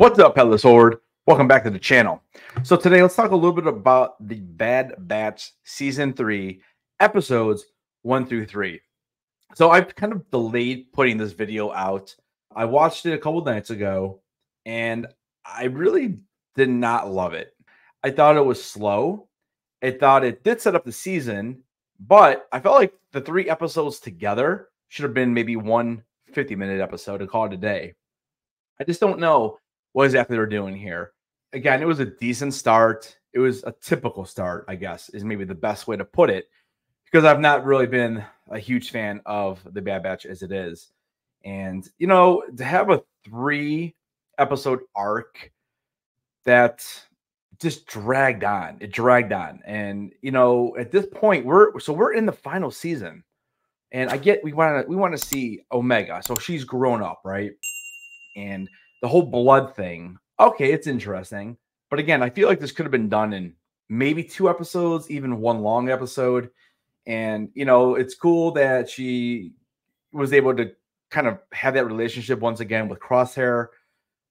What's up, Headless Horde? Welcome back to the channel. So today, let's talk a little bit about The Bad Batch Season 3, Episodes 1 through 3. So I've kind of delayed putting this video out. I watched it a couple nights ago, and I really did not love it. I thought it was slow. I thought it did set up the season, but I felt like the three episodes together should have been maybe one 50-minute episode and call it a day. I just don't know what exactly they're doing here. Again, it was a decent start. It was a typical start, I guess, is maybe the best way to put it, because I've not really been a huge fan of The Bad Batch as it is. And, you know, to have a three-episode arc that just dragged on. It dragged on. And, you know, at this point, we're in the final season. And I get we want to see Omega. So she's grown up, right? And the whole blood thing, okay, it's interesting. But again, I feel like this could have been done in maybe two episodes, even one long episode. And, you know, it's cool that she was able to kind of have that relationship once again with Crosshair.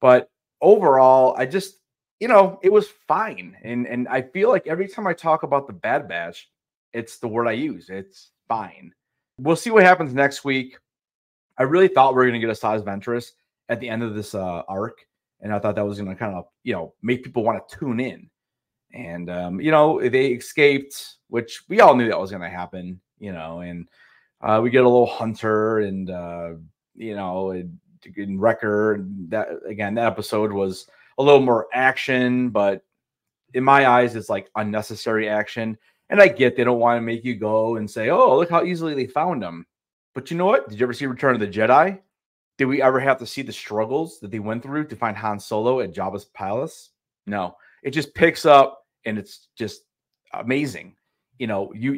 But overall, I just, you know, it was fine. And I feel like every time I talk about The Bad Batch, it's the word I use. It's fine. We'll see what happens next week. I really thought we were going to get a Ventress at the end of this arc. And I thought that was going to kind of, you know, make people want to tune in. And, you know, they escaped, which we all knew that was going to happen, you know, and we get a little Hunter and, you know, and Wrecker. That, again, that episode was a little more action, but in my eyes, it's like unnecessary action. And I get they don't want to make you go and say, oh, look how easily they found him. But you know what? Did you ever see Return of the Jedi? Did we ever have to see the struggles that they went through to find Han Solo at Jabba's palace? No, it just picks up and it's just amazing. You know, you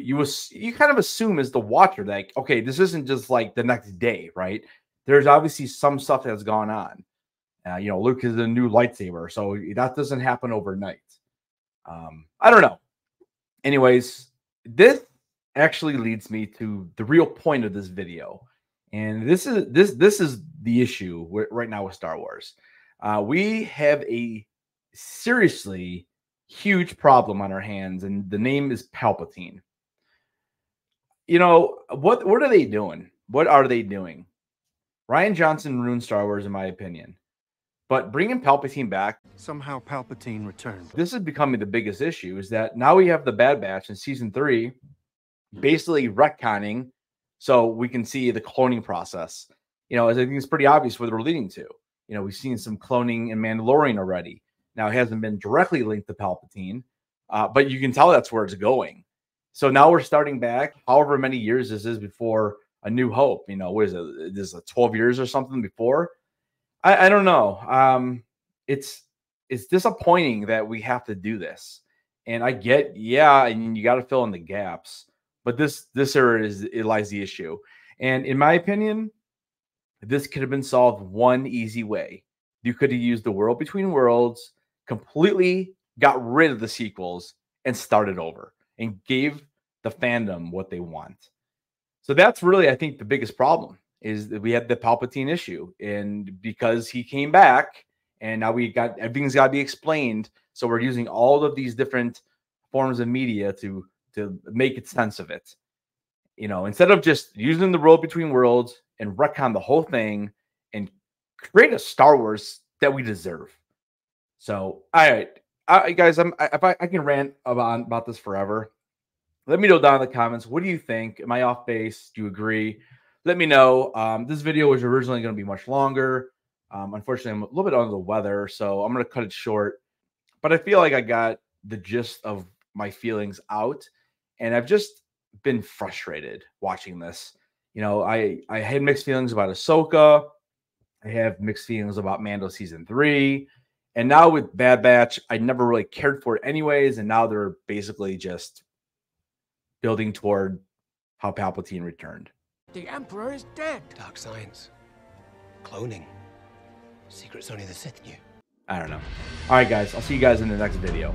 kind of assume as the watcher, like, okay, this isn't just like the next day, right? There's obviously some stuff that's gone on. You know, Luke is a new lightsaber, so that doesn't happen overnight. I don't know. Anyways, this actually leads me to the real point of this video. And this is the issue right now with Star Wars. We have a seriously huge problem on our hands, and the name is Palpatine. You know, what are they doing? What are they doing? Rian Johnson ruined Star Wars, in my opinion. But bringing Palpatine back, somehow Palpatine returned. This is becoming the biggest issue, is that now we have the Bad Batch in Season 3 basically retconning so we can see the cloning process. You know, I think it's pretty obvious what they're leading to. You know, we've seen some cloning in Mandalorian already. Now, it hasn't been directly linked to Palpatine, but you can tell that's where it's going. So now we're starting back however many years this is before A New Hope. You know, what is it? This is 12 years or something before? I don't know. It's disappointing that we have to do this. And I get, yeah, and you got to fill in the gaps. But this area lies the issue. And in my opinion, this could have been solved one easy way. You could have used The World Between Worlds, completely got rid of the sequels, and started over, and gave the fandom what they want. So that's really, I think, the biggest problem, is that we had the Palpatine issue. And because he came back, and now everything's got to be explained. So we're using all of these different forms of media to make it sense of it. You know, instead of just using The World Between Worlds and retcon the whole thing and create a Star Wars that we deserve. So, all right, guys, if I can rant about this forever. Let me know down in the comments. What do you think? Am I off base? Do you agree? Let me know. This video was originally going to be much longer. Unfortunately, I'm a little bit under the weather, so I'm going to cut it short. But I feel like I got the gist of my feelings out. And I've just been frustrated watching this. You know, I had mixed feelings about Ahsoka. I have mixed feelings about Mando Season 3. And now with Bad Batch, I never really cared for it anyways. And now they're basically just building toward how Palpatine returned. The Emperor is dead. Dark science. Cloning. Secrets only the Sith knew. I don't know. All right, guys. I'll see you guys in the next video.